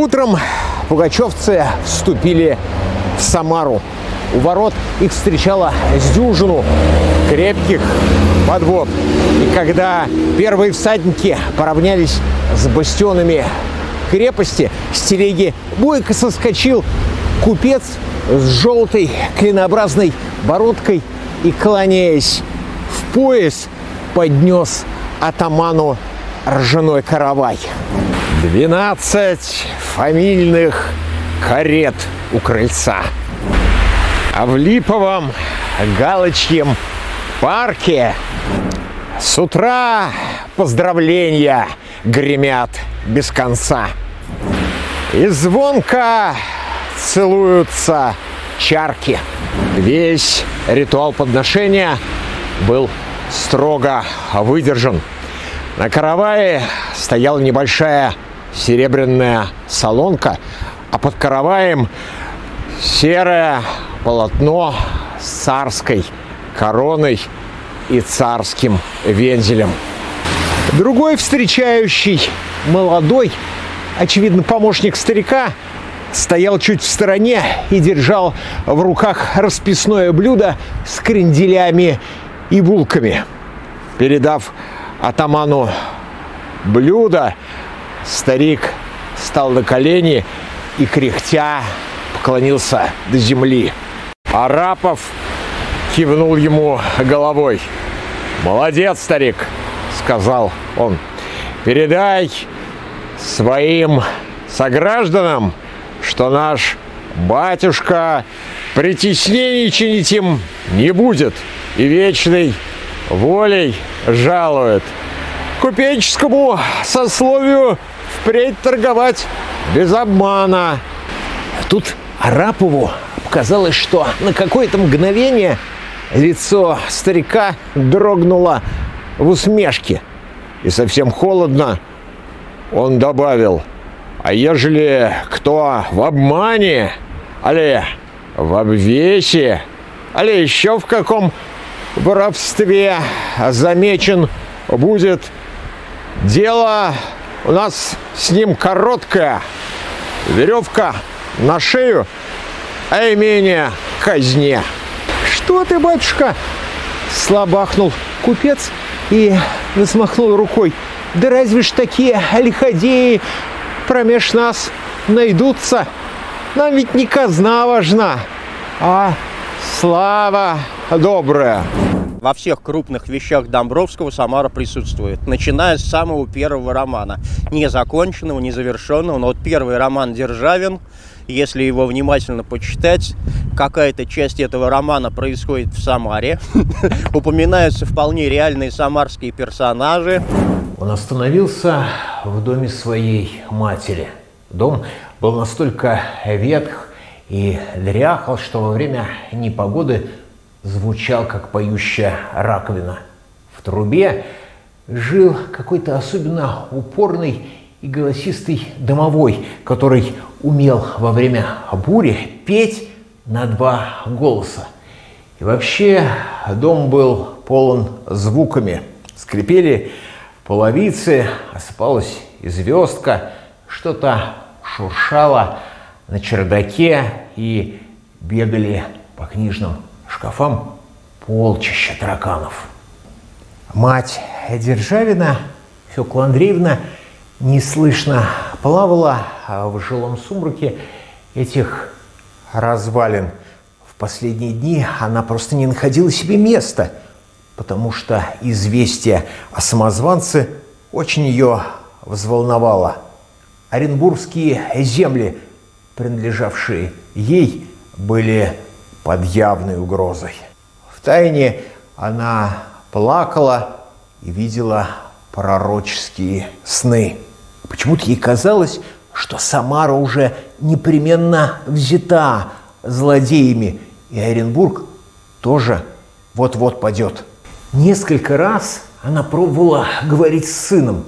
Утром пугачевцы вступили в Самару. У ворот их встречало с дюжину крепких подвод. И когда первые всадники поравнялись с бастионами крепости, с телеги бойко соскочил купец с желтой клинообразной бородкой и, кланяясь в пояс, поднес атаману ржаной каравай. 12 фамильных карет у крыльца. А в Липовом Галочьем парке с утра поздравления гремят без конца. И звонко целуются чарки. Весь ритуал подношения был строго выдержан. На каравае стояла небольшая серебряная солонка, а под караваем серое полотно с царской короной и царским вензелем. Другой встречающий, молодой, очевидно, помощник старика, стоял чуть в стороне и держал в руках расписное блюдо с кренделями и булками. Передав атаману блюдо, старик встал на колени и, кряхтя, поклонился до земли. Арапов кивнул ему головой. «Молодец, старик», — сказал он. «Передай своим согражданам, что наш батюшка притеснений чинить им не будет и вечной волей жалует. Купеческому сословию впредь торговать без обмана». Тут Арапову показалось, что на какое-то мгновение лицо старика дрогнуло в усмешке. И совсем холодно он добавил: «А ежели кто в обмане, али в обвесе, али еще в каком воровстве замечен будет, дело у нас с ним короткое, веревка на шею, а имение казне». «Что ты, батюшка?» – слабахнул купец и насмахнул рукой. «Да разве ж такие лиходеи промеж нас найдутся? Нам ведь не казна важна, а слава добрая». Во всех крупных вещах Домбровского Самара присутствует, начиная с самого первого романа. Незаконченного, незавершенного, но вот первый роман «Державин», если его внимательно почитать, какая-то часть этого романа происходит в Самаре. Упоминаются вполне реальные самарские персонажи. Он остановился в доме своей матери. Дом был настолько ветх и дряхал, что во время непогоды звучал, как поющая раковина. В трубе жил какой-то особенно упорный и голосистый домовой, который умел во время бури петь на два голоса. И вообще дом был полон звуками. Скрипели половицы, осыпалась звездка, что-то шуршало на чердаке и бегали по книжным шкафам полчища тараканов. Мать Державина, Фёкла Андреевна, неслышно плавала в жилом сумраке этих развалин. В последние дни она просто не находила себе места, потому что известие о самозванце очень ее взволновало. Оренбургские земли, принадлежавшие ей, были под явной угрозой. Втайне она плакала и видела пророческие сны. Почему-то ей казалось, что Самара уже непременно взята злодеями, и Оренбург тоже вот-вот падет. Несколько раз она пробовала говорить с сыном,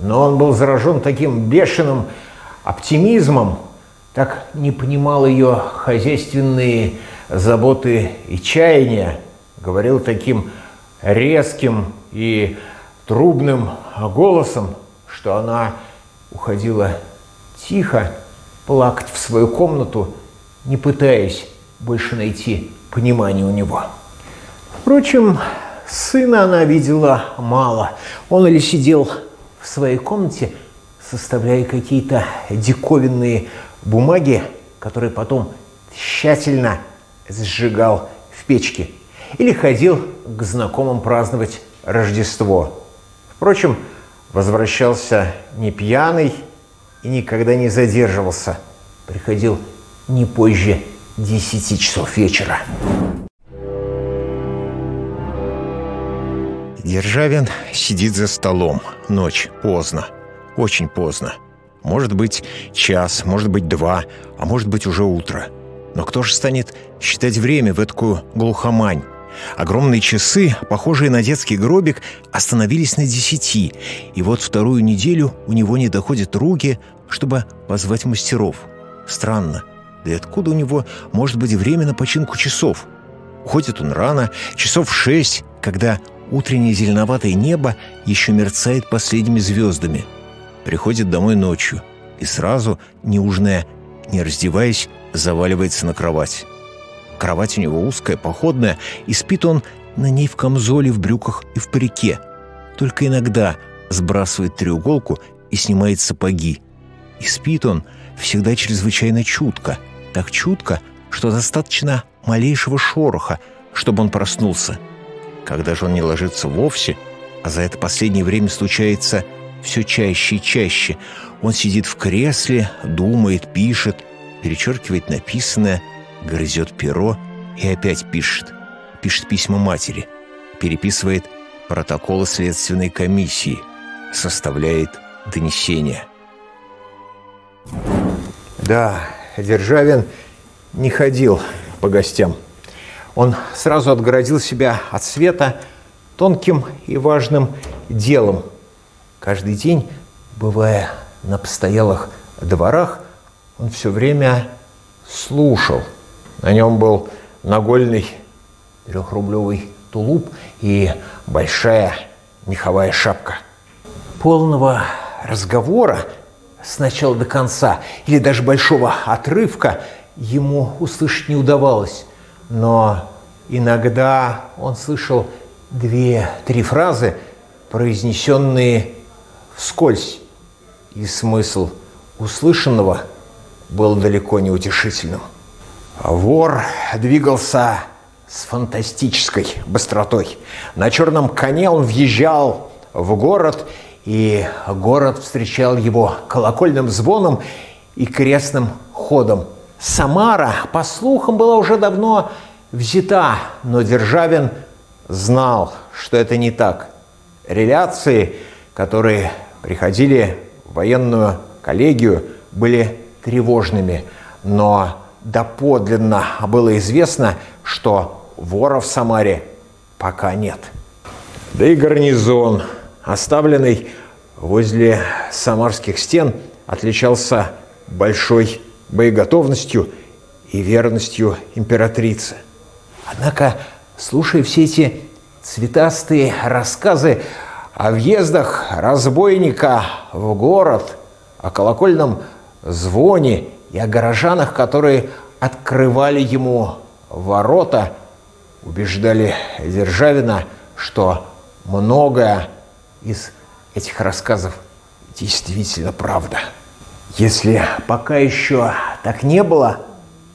но он был заражен таким бешеным оптимизмом, так не понимал ее хозяйственные заботы и чаяния, говорил таким резким и трубным голосом, что она уходила тихо плакать в свою комнату, не пытаясь больше найти понимания у него. Впрочем, сына она видела мало. Он или сидел в своей комнате, составляя какие-то диковинные бумаги, которые потом тщательно сжигал в печке, или ходил к знакомым праздновать Рождество. Впрочем, возвращался не пьяный и никогда не задерживался. Приходил не позже 10 часов вечера. Державин сидит за столом. Ночь. Поздно. Очень поздно. Может быть, час, может быть, два, а может быть, уже утро. Но кто же станет считать время в эткую глухомань? Огромные часы, похожие на детский гробик, остановились на 10. И вот вторую неделю у него не доходят руки, чтобы позвать мастеров. Странно. Да и откуда у него может быть время на починку часов? Уходит он рано, часов 6, когда утреннее зеленоватое небо еще мерцает последними звездами. Приходит домой ночью и сразу, не ужиная, не раздеваясь, заваливается на кровать. Кровать у него узкая, походная, и спит он на ней в камзоле, в брюках и в парике. Только иногда сбрасывает треуголку и снимает сапоги. И спит он всегда чрезвычайно чутко. Так чутко, что достаточно малейшего шороха, чтобы он проснулся. Когда же он не ложится вовсе, а за это последнее время случается все чаще и чаще, он сидит в кресле, думает, пишет, перечеркивает написанное, грызет перо и опять пишет. Пишет письма матери, переписывает протоколы следственной комиссии, составляет донесения. Да, Державин не ходил по гостям. Он сразу отгородил себя от света тонким и важным делом. Каждый день, бывая на постоялых дворах, он все время слушал. На нем был нагольный 3-рублевый тулуп и большая меховая шапка. Полного разговора с начала до конца или даже большого отрывка ему услышать не удавалось. Но иногда он слышал 2-3 фразы, произнесенные вскользь, и смысл услышанного был далеко не утешительным. Вор двигался с фантастической быстротой. На черном коне он въезжал в город, и город встречал его колокольным звоном и крестным ходом. Самара, по слухам, была уже давно взята, но Державин знал, что это не так. Реляции, которые приходили в военную коллегию, были тревожными, но доподлинно было известно, что вора в Самаре пока нет. Да и гарнизон, оставленный возле самарских стен, отличался большой боеготовностью и верностью императрицы. Однако, слушая все эти цветастые рассказы о въездах разбойника в город, о колокольном звоне и о горожанах, которые открывали ему ворота, убеждали Державина, что многое из этих рассказов действительно правда. Если пока еще так не было,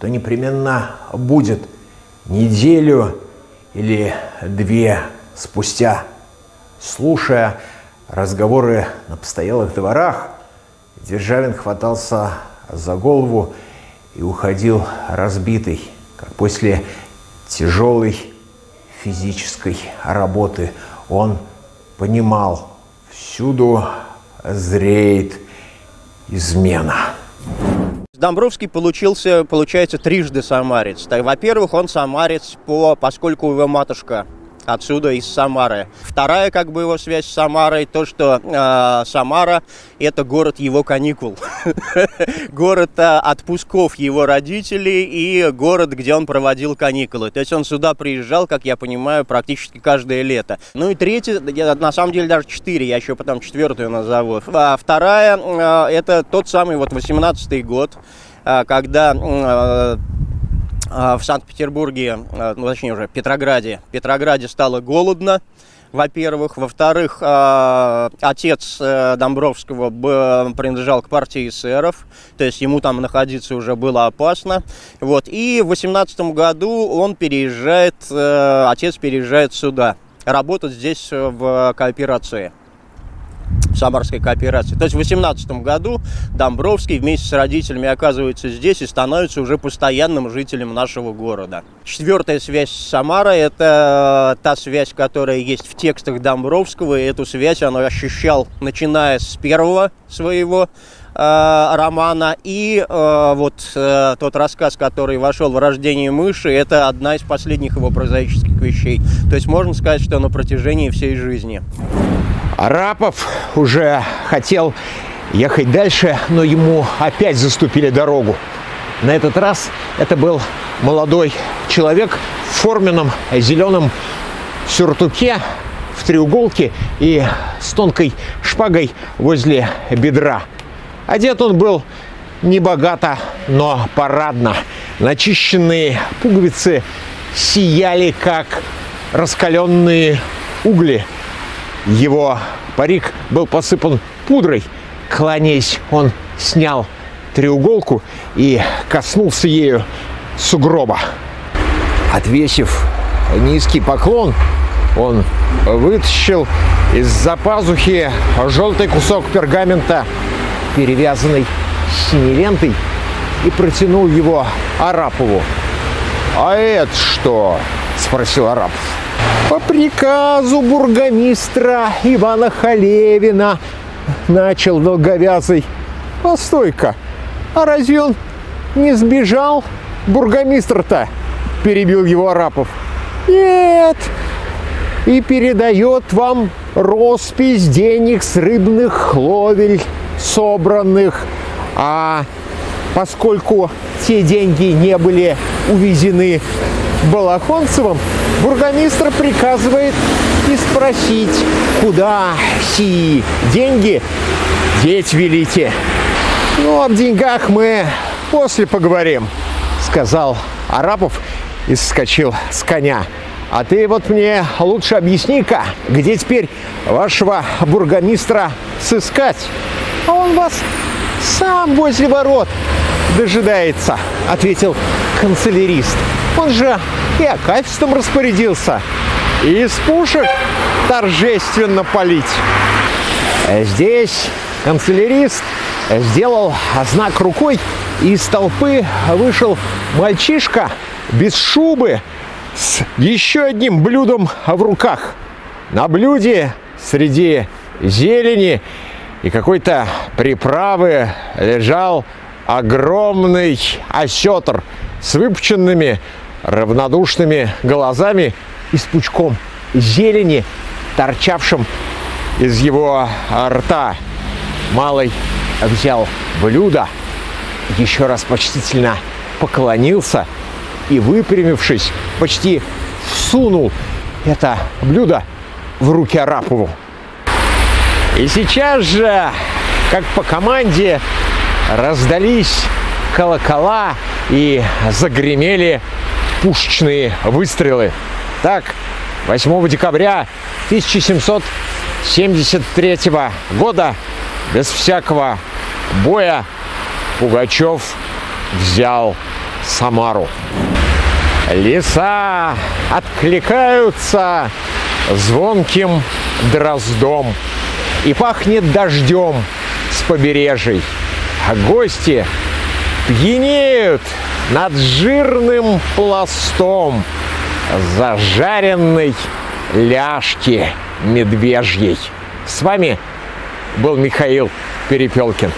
то непременно будет. Неделю или 2 спустя, слушая разговоры на постоялых дворах, Державин хватался за голову и уходил разбитый, как после тяжелой физической работы. Он понимал, всюду зреет измена. Домбровский получается трижды самарец. Во-первых, он самарец, поскольку его матушка отсюда, из Самары. Вторая, как бы, его связь с Самарой, то, что Самара – это город его каникул, город отпусков его родителей и город, где он проводил каникулы. То есть он сюда приезжал, как я понимаю, практически каждое лето. Ну и третья, на самом деле даже четыре, я еще потом четвертую назову. Вторая – это тот самый вот 18-й год, когда в Санкт-Петербурге, ну, точнее уже Петрограде стало голодно, во-первых. Во-вторых, отец Домбровского принадлежал к партии эсеров, то есть ему там находиться уже было опасно. Вот. И в 18-м году он переезжает, отец переезжает сюда, работать здесь в кооперации. Самарской кооперации. То есть в 18-м году Домбровский вместе с родителями оказывается здесь и становится уже постоянным жителем нашего города. Четвертая связь с Самарой – это та связь, которая есть в текстах Домбровского, и эту связь он ощущал, начиная с первого своего романа, и тот рассказ, который вошел в «Рождение мыши», это одна из последних его прозаических вещей. То есть можно сказать, что на протяжении всей жизни. Арапов уже хотел ехать дальше, но ему опять заступили дорогу. На этот раз это был молодой человек в форменном зеленом сюртуке, в треуголке и с тонкой шпагой возле бедра. Одет он был небогато, но парадно. Начищенные пуговицы сияли, как раскаленные угли. Его парик был посыпан пудрой. Кланяясь, он снял треуголку и коснулся ею сугроба. Отвесив низкий поклон, он вытащил из-за пазухи желтый кусок пергамента, перевязанный синей лентой, и протянул его Арапову. «А это что?» – спросил Арапов. «По приказу бургомистра Ивана Халевина», – начал долговязый. «Постой-ка, а разве он не сбежал, бургомистр-то?» – перебил его Арапов. «Нет, и передает вам роспись денег с рыбных ловель, собранных, а поскольку те деньги не были увезены Балахонцевым, бургомистр приказывает и спросить, куда сии деньги деть велите. Ну, об деньгах мы после поговорим», – сказал Арапов и соскочил с коня. «А ты вот мне лучше объясни-ка, где теперь вашего бургомистра сыскать?» «А он вас сам возле ворот дожидается», – ответил канцелярист. «Он же и окафистом распорядился, и из пушек торжественно палить». Здесь канцелярист сделал знак рукой, и из толпы вышел мальчишка без шубы с еще одним блюдом в руках. На блюде среди зелени и какой-то приправы лежал огромный осетр с выпученными равнодушными глазами и с пучком зелени, торчавшим из его рта. Малый взял блюдо, еще раз почтительно поклонился и, выпрямившись, почти сунул это блюдо в руки Арапову. И сейчас же, как по команде, раздались колокола и загремели пушечные выстрелы. Так, 8 декабря 1773 года без всякого боя Пугачев взял Самару. Леса откликаются звонким дроздом, и пахнет дождем с побережий. А гости пьянеют над жирным пластом зажаренной ляжки медвежьей. С вами был Михаил Перепелкин.